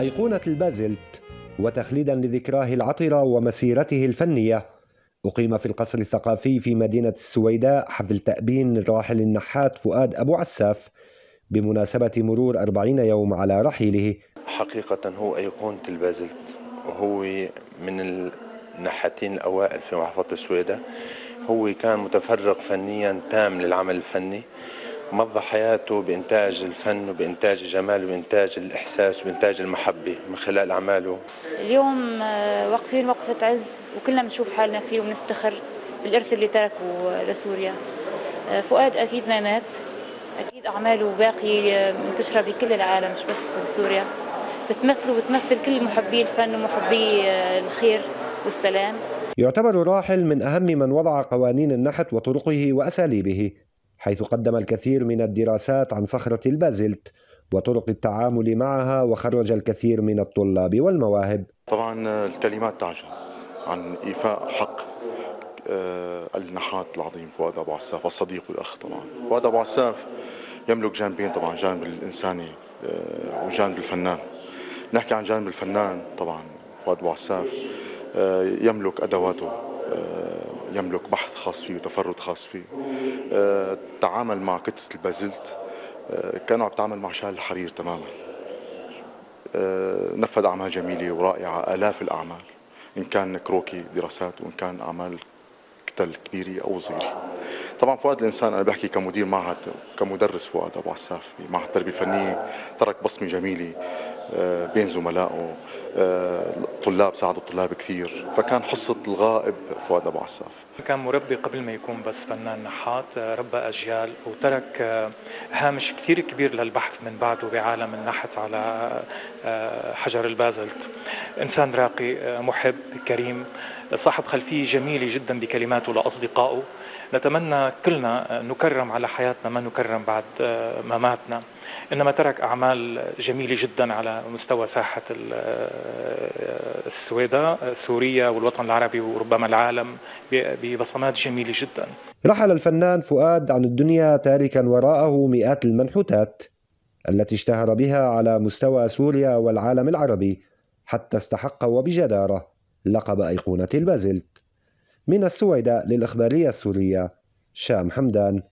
أيقونة البازلت، وتخليدا لذكراه العطرة ومسيرته الفنية، أقيم في القصر الثقافي في مدينة السويداء حفل تأبين الراحل النحات فؤاد أبو عساف بمناسبة مرور 40 يوم على رحيله. حقيقة هو أيقونة البازلت، وهو من النحاتين الأوائل في محافظة السويداء. هو كان متفرغ فنيا تام للعمل الفني، مضى حياته بإنتاج الفن وبإنتاج الجمال وبإنتاج الإحساس وبإنتاج المحبة من خلال أعماله. اليوم واقفين وقفة عز وكلنا بنشوف حالنا فيه وبنفتخر بالإرث اللي تركه لسوريا. فؤاد أكيد ما مات، أكيد أعماله باقي منتشرة بكل العالم مش بس بسوريا، بتمثله وبتمثل كل محبي الفن ومحبي الخير والسلام. يعتبر الراحل من أهم من وضع قوانين النحت وطرقه وأساليبه، حيث قدم الكثير من الدراسات عن صخرة البازلت وطرق التعامل معها، وخرج الكثير من الطلاب والمواهب. طبعا الكلمات تعجز عن إيفاء حق النحات العظيم فؤاد أبو عساف، الصديق والأخ. طبعا فؤاد أبو عساف يملك جانبين، طبعا جانب الإنساني وجانب الفنان. نحكي عن جانب الفنان، طبعا فؤاد أبو عساف يملك أدواته، يملك بحث خاص فيه وتفرد خاص فيه. تعامل مع كتلة البازلت كانوا عم تعامل مع شال الحرير تماما. نفذ أعمال جميلة ورائعة، آلاف الأعمال، إن كان كروكي دراسات وإن كان أعمال كتل كبيرة أو صغيرة. طبعا فؤاد الإنسان، أنا بحكي كمدير معهد كمدرس، فؤاد أبو عساف في معهد التربية الفنية ترك بصمة جميلة بين زملائه، طلاب ساعدوا الطلاب كثير، فكان حصة الغائب فؤاد أبو عساف. كان مربي قبل ما يكون بس فنان نحات، ربى أجيال وترك هامش كثير كبير للبحث من بعده بعالم النحت على حجر البازلت. إنسان راقي، محب، كريم، صاحب خلفية جميلة جدا بكلماته لأصدقائه. نتمنى كلنا نكرم على حياتنا ما نكرم بعد مماتنا، إنما ترك أعمال جميلة جدا على مستوى ساحة السويداء، سوريا والوطن العربي وربما العالم ببصمات جميلة جدا. رحل الفنان فؤاد عن الدنيا تاركا وراءه مئات المنحوتات التي اشتهر بها على مستوى سوريا والعالم العربي، حتى استحق وبجدارة لقب أيقونة البازلت. من السويداء للإخبارية السورية، شام حمدان.